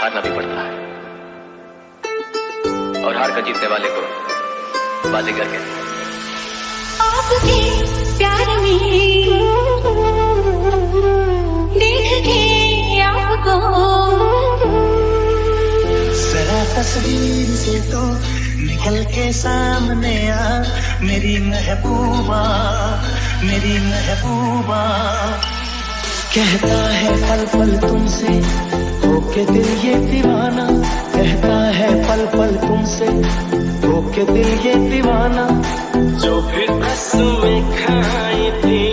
हारना भी पड़ता है, और हार कर जीतने वाले को बाजीगर कहते हैं। आपके प्यार में देख के आपको जरा तस्वीर से तो निकल के सामने आ मेरी महबूबा, मेरी महबूबा। कहता है पल पल तुमसे होके दिल ये दीवाना, कहता है पल पल तुमसे होके दिल ये दीवाना। जो फिर कसमें खाई थी